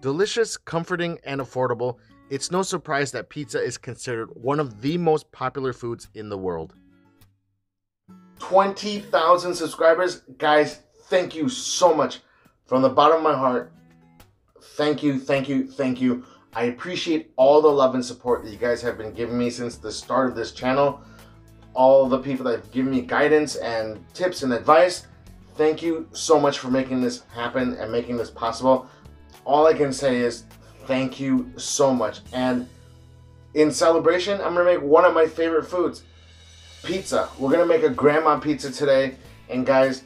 Delicious, comforting, and affordable, it's no surprise that pizza is considered one of the most popular foods in the world. 20,000 subscribers. Guys, thank you so much. From the bottom of my heart, thank you, thank you, thank you. I appreciate all the love and support that you guys have been giving me since the start of this channel. All the people that have given me guidance and tips and advice, thank you so much for making this happen and making this possible. All I can say is thank you so much. And in celebration, I'm gonna make one of my favorite foods, pizza. We're gonna make a grandma pizza today. And guys,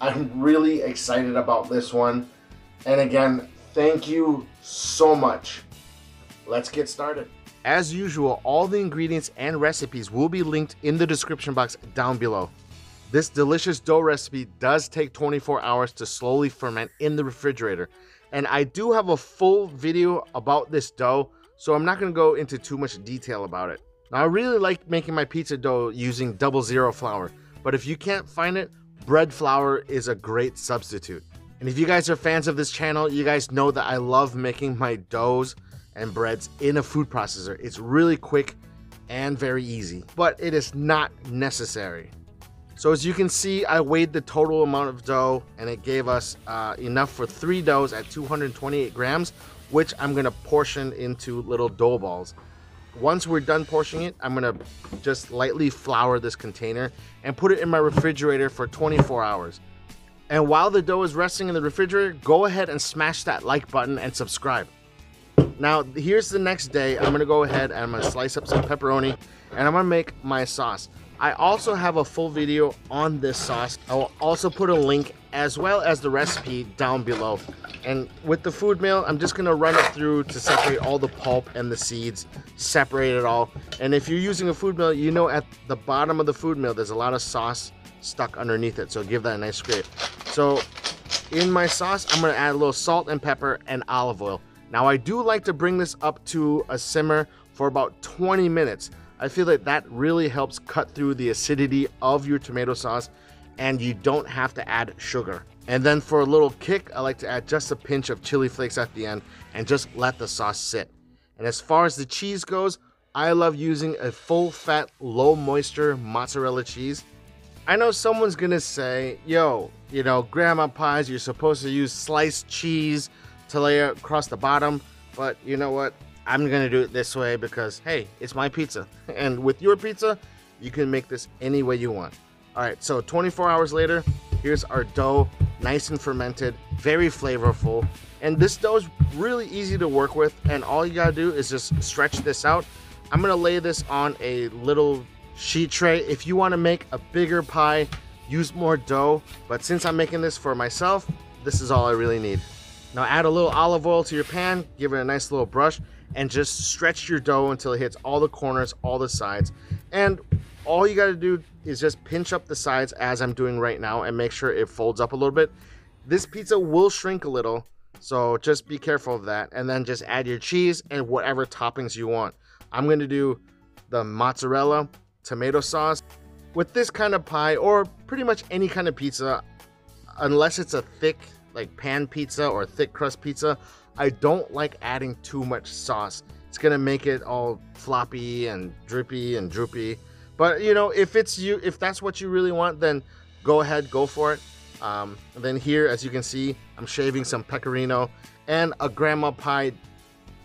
I'm really excited about this one. And again, thank you so much. Let's get started. As usual, all the ingredients and recipes will be linked in the description box down below. This delicious dough recipe does take 24 hours to slowly ferment in the refrigerator. And I do have a full video about this dough, so I'm not gonna go into too much detail about it. Now, I really like making my pizza dough using 00 flour, but if you can't find it, bread flour is a great substitute. And if you guys are fans of this channel, you guys know that I love making my doughs and breads in a food processor. It's really quick and very easy, but it is not necessary. So as you can see, I weighed the total amount of dough and it gave us enough for 3 doughs at 228 grams, which I'm gonna portion into little dough balls. Once we're done portioning it, I'm gonna just lightly flour this container and put it in my refrigerator for 24 hours. And while the dough is resting in the refrigerator, go ahead and smash that like button and subscribe. Now, here's the next day. I'm gonna go ahead and I'm gonna slice up some pepperoni and I'm gonna make my sauce. I also have a full video on this sauce. I will also put a link as well as the recipe down below. And with the food mill, I'm just gonna run it through to separate all the pulp and the seeds, separate it all. And if you're using a food mill, you know at the bottom of the food mill, there's a lot of sauce stuck underneath it. So give that a nice scrape. So in my sauce, I'm gonna add a little salt and pepper and olive oil. Now, I do like to bring this up to a simmer for about 20 minutes. I feel like that really helps cut through the acidity of your tomato sauce and you don't have to add sugar. And then for a little kick, I like to add just a pinch of chili flakes at the end and just let the sauce sit. And as far as the cheese goes, I love using a full fat, low moisture mozzarella cheese. I know someone's gonna say, yo, you know, grandma pies, you're supposed to use sliced cheese to layer across the bottom, but you know what? I'm gonna do it this way because, hey, it's my pizza. And with your pizza, you can make this any way you want. All right, so 24 hours later, here's our dough, nice and fermented, very flavorful. And this dough is really easy to work with, and all you gotta do is just stretch this out. I'm gonna lay this on a little sheet tray. If you wanna make a bigger pie, use more dough, but since I'm making this for myself, this is all I really need. Now add a little olive oil to your pan, give it a nice little brush, and just stretch your dough until it hits all the corners, all the sides. And all you gotta do is just pinch up the sides as I'm doing right now and make sure it folds up a little bit. This pizza will shrink a little, so just be careful of that. And then just add your cheese and whatever toppings you want. I'm gonna do the mozzarella, tomato sauce. With this kind of pie, or pretty much any kind of pizza, unless it's a thick, like pan pizza or thick crust pizza, I don't like adding too much sauce. It's gonna make it all floppy and drippy and droopy. But you know, if that's what you really want, then go ahead, go for it. And then here, as you can see, I'm shaving some pecorino, and a grandma pie,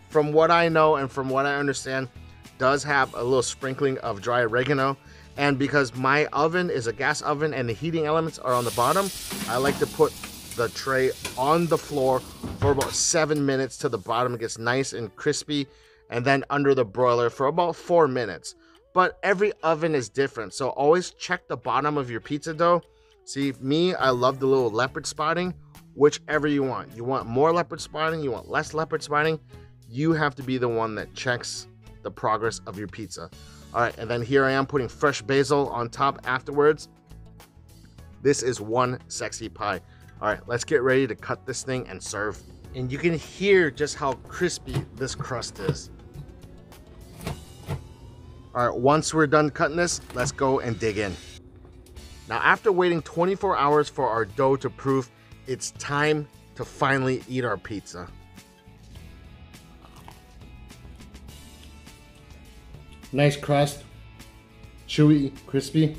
from what I know and from what I understand, does have a little sprinkling of dry oregano. And because my oven is a gas oven and the heating elements are on the bottom, I like to put the tray on the floor for about 7 minutes till the bottom gets nice and crispy, and then under the broiler for about 4 minutes. But every oven is different, so always check the bottom of your pizza dough. See, me, I love the little leopard spotting, whichever you want. You want more leopard spotting, you want less leopard spotting, you have to be the one that checks the progress of your pizza. All right, and then here I am putting fresh basil on top afterwards. This is one sexy pie. All right, let's get ready to cut this thing and serve. And you can hear just how crispy this crust is. All right, once we're done cutting this, let's go and dig in. Now, after waiting 24 hours for our dough to proof, it's time to finally eat our pizza. nice crust, chewy, crispy.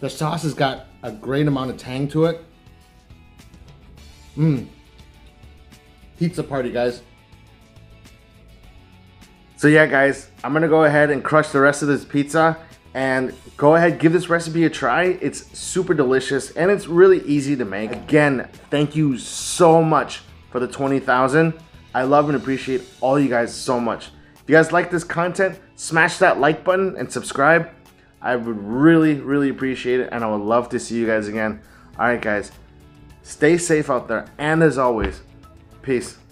The sauce has got a great amount of tang to it. Pizza party, guys. So yeah, guys, I'm gonna go ahead and crush the rest of this pizza and go ahead, give this recipe a try. It's super delicious and it's really easy to make. Again, thank you so much for the 20,000. I love and appreciate all you guys so much. If you guys like this content, smash that like button and subscribe. I would really, really appreciate it, and I would love to see you guys again. All right, guys, stay safe out there, and as always, peace.